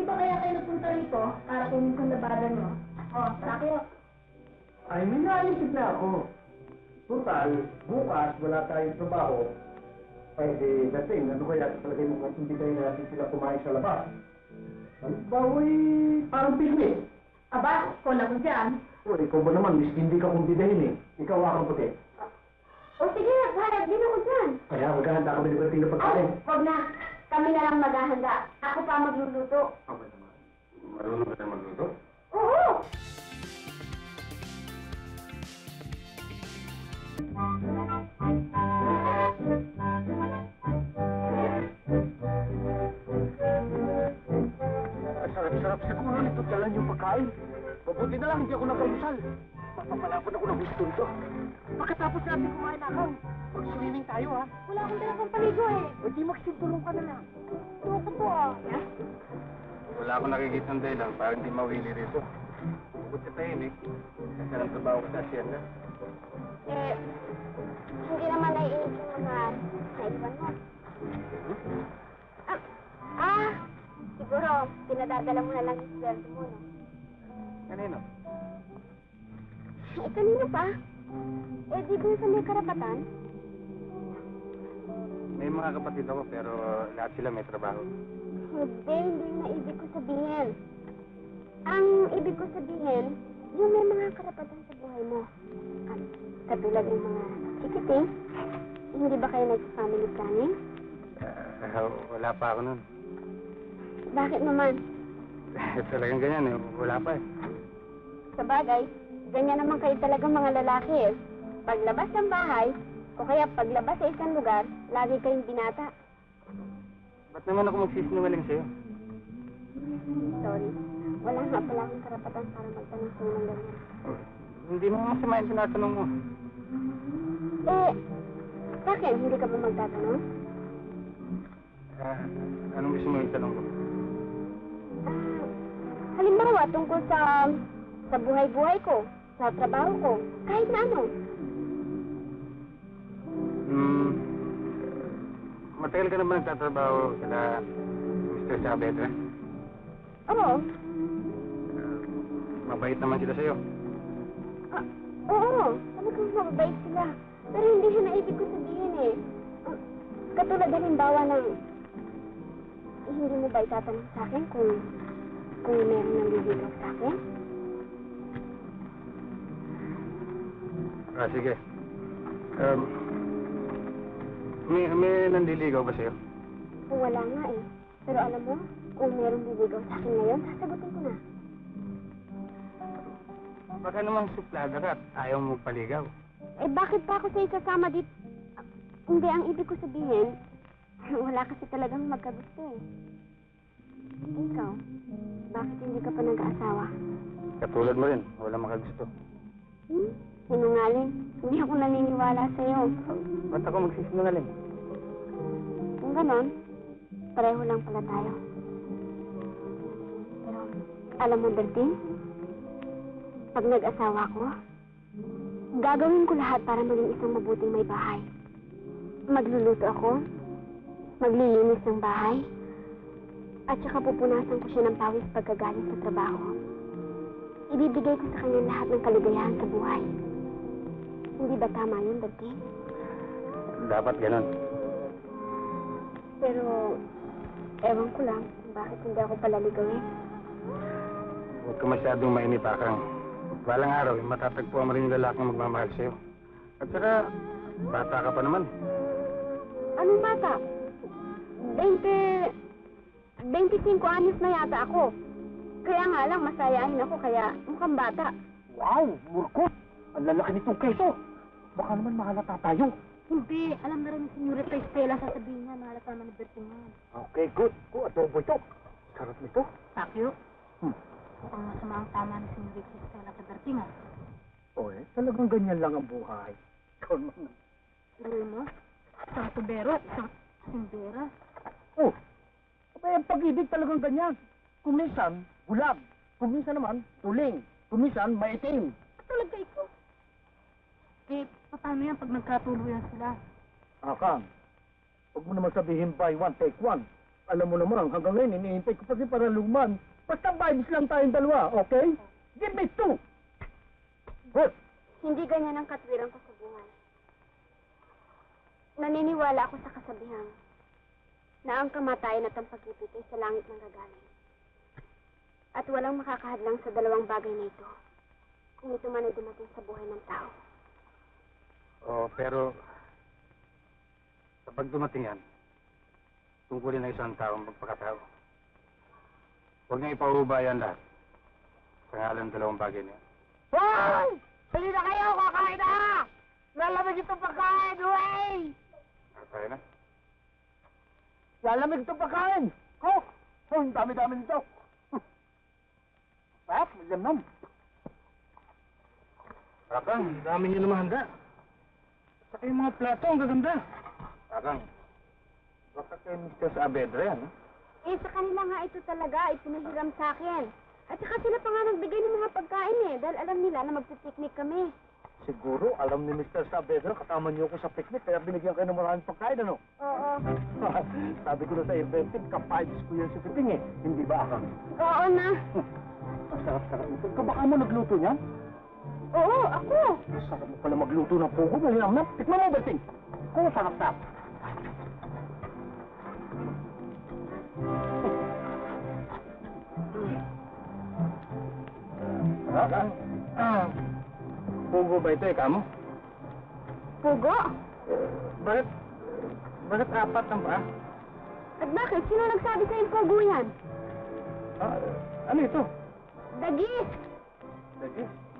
Di ba kaya kayo nagpunta rito para kunin ang labanan mo? O, sakit. Ay, may naisip na ako. Total, bukas wala tayong trabaho. Pwede dating, ano kaya talaga yung mga hindi tayo natin sila kumain sa labas? Ang bawoy, parang picnic. Aba, kung lang ko dyan. O, ikaw ba naman, miss, hindi ka kundi dahil eh. Ikaw akang puti. O sige, harap din ako dyan. Kaya maghahanda kami ng ating pagkain. Ay, huwag na. Kami na lang maghahanda. Ako pa magluluto. Ako naman. Marunong ka na magluto? Oo! Sarap-sarap siguro nito dala niyong pagkain. Mabuti na lang hindi ako nagkaisal. Mapapalapan ako ng gusto nito. Pagkatapos natin kumain ako, mag-swimming tayo ha. Wala akong talagang paligo eh. O di magsimtulong ka na lang. Tuko po ah. Yeah? Wala akong nakikita ng dahilan para hindi mawili rito. Bukod sa tahimik, kasi lang trabaho ko sa asyan na. Eh, hindi naman naiinit yung mga naiwan mo. Siguro, pinadadala mo na lang yung sweldo mo, no? Kanino? Eh, kanino pa? Eh, di ba sa may karapatan? May mga kapatid ako, pero lahat sila may trabaho. Hindi yung naibig ko sabihin. Ang ibig ko sabihin, yung may mga karapatan sa buhay mo. Katulad ng mga ticketing, hindi ba kayo nag-family planning? Wala pa ako nun. Bakit naman? Talagang ganyan eh. Wala pa eh. Sa bagay, ganyan naman kayo talagang mga lalaki eh. Paglabas ng bahay, o kaya paglabas sa isang lugar, lagi kayong binata. Ba't naman ako magsisinungaling sa'yo? Sorry. Wala nga pala akong karapatan para magtanong sa'yo ng ganyan. Hindi mo masama yung tinatanong mo. Eh, bakit? Hindi ka ba magtatanong? Anong gusto mo yung tanong ko? Halimbawa, tungkol sa buhay-buhay ko, sa trabaho ko, kahit na ano. Matagal ka na ba nagtatrabaho sila Mr. Saavedra? Oo. Mabait naman sila sa'yo. Oo, talagang mabait sila. Pero hindi siya naibig ko sabihin eh. Katulad halimbawa ng hindi mo ba itatanong sa akin kung meron ng bibigay sa akin? Sige. May nandiligaw ba sa'yo? Wala nga eh. Pero alam mo, kung meron bibigay sa akin ngayon, sasagutin ko na. Baka namang suplada ka at ayaw mo paligaw. Eh bakit pa ako sa'yo sasama dito? Hindi, ang ibig ko sabihin, wala kasi talagang magkagusto eh. Ikaw, bakit hindi ka pa nag-aasawa? Katulad mo rin, wala makagusto. Sinungaling, hindi ako naniniwala sa'yo. Ba't ako magsisinungaling? Kung ganon, pareho lang pala tayo. Pero, alam mo, Bertin, pag nag-asawa ko, gagawin ko lahat para maging isang mabuting may bahay. Magluluto ako, maglilinis ng bahay, at saka pupunasan ko siya ng pawis pagkagaling sa trabaho. Ibibigay ko sa kanya lahat ng kaligayahan sa buhay. Hindi ba tama yun, Bertin? Dapat ganun. Pero, ewan ko lang kung bakit hindi ako pala ligawin. Huwag ka masyadong mainipakang. Balang araw, matatagpuan mo rin yung lalaking magmamahal sa'yo. At saka, bata ka pa naman. Anong bata? 25 anos na yata ako. Kaya nga lang, masayahin ako, kaya mukhang bata. Wow, murkot! Ang lalaki nitong keso! Baka naman mahalata tayo. Hindi, alam na rin yung senyorita Estela, sasabihin niya, mahalata naman ang Bertin niya. Okay, good. Kung adobo ito. Sarap nito. Takyo. Mukhang masama ang tama ni senyorita Estela sa Bertin niya. Oye, talagang ganyan lang ang buhay. Ikaw naman. Alam mo? Isang tubero at isang sindera. Oh! Kaya ang pag-ibig talagang ganyan. Kumisan, bulag. Kumisan naman, tuling. Kumisan, maitim. Talaga ikaw. Eh, paano yan pag nagkatuluyan sila? Akang, huwag mo naman sabihin buy one, take one. Alam mo naman, hanggang ngayon, iniintay ko pa si para luman. Basta vibes lang tayong dalawa, okay? Give me two! Good! Hindi ganyan ang katwirang kasabihan. Naniniwala ako sa kasabihan na ang kamatayan at ang pag-ibig ay sa langit ng gagaling. At walang makakahadlang sa dalawang bagay na ito kung ito man ay dumating sa buhay ng tao. Oo, pero kapag dumating yan, tungkulin na isang taong magpakatao. Huwag niya ipaurubayan lahat sa ngalan dalawang bagay niya. Hoy! Pili na kayo! Kakain na! Lalamig itong pagkain! Huway! Kakain na? Lalamig itong pagkain! Kok! Oh, dami-dami nito! Pap, malamang! Kakang, dami niyo naman handa. Saka yung mga plato, ang gaganda. Kakang, baka kayo Mr. Saavedra yan, eh? Eh, sa kanila nga ito talaga, ipinahiram sa akin. At saka sila pa nga nagbigay ng mga pagkain eh, dahil alam nila na magpipiknik kami. Siguro, alam ni Mr. Saavedra, katama niyo ako sa picnic, kaya binigyan kayo ng maraming pagkain, ano? Oo. Sabi ko na sa inventive, kapayos ko yan si Piting eh, hindi ba ako? Oo na. Sarap-sarap ito. Kabaka mo nagluto niyan? Oo, ako. Sarap mo pala magluto ng pugo, malinam na. Tikman mo, Berting. Kung sarap-sarap. Saka? Pugo ba ito eh, kamo? Pugo? Bakit apat ang ba? At bakit? Sino nagsabi sa'yo pugo yan? Ano ito? Dagis! Dagis?